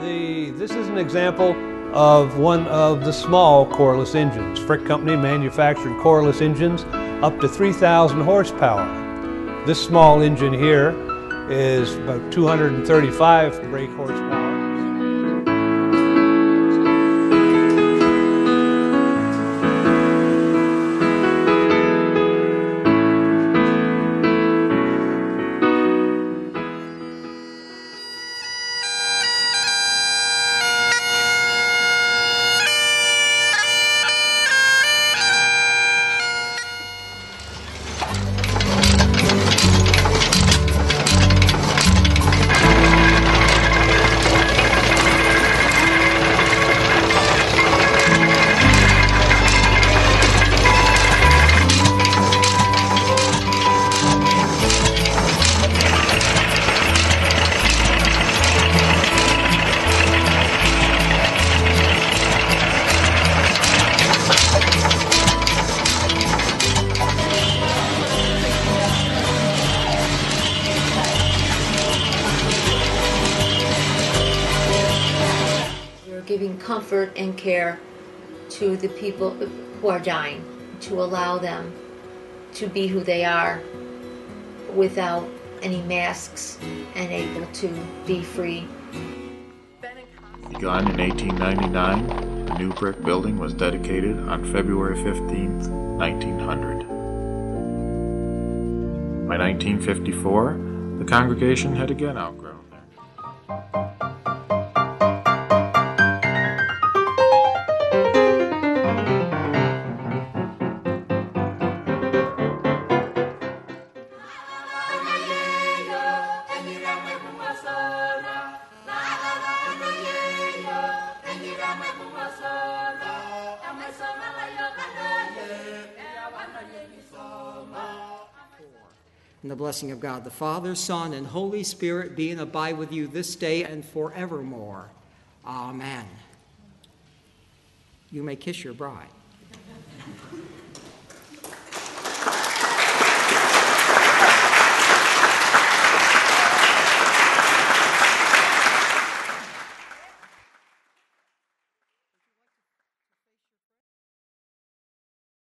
This is an example of one of the small Corliss engines. Frick Company manufactured Corliss engines up to 3,000 horsepower. This small engine here is about 235 brake horsepower. Giving comfort and care to the people who are dying, to allow them to be who they are without any masks and able to be free. Begun in 1899, the new brick building was dedicated on February 15, 1900. By 1954, the congregation had again outgrown there. And the blessing of God the Father, Son, and Holy Spirit be and abide with you this day and forevermore. Amen. You may kiss your bride.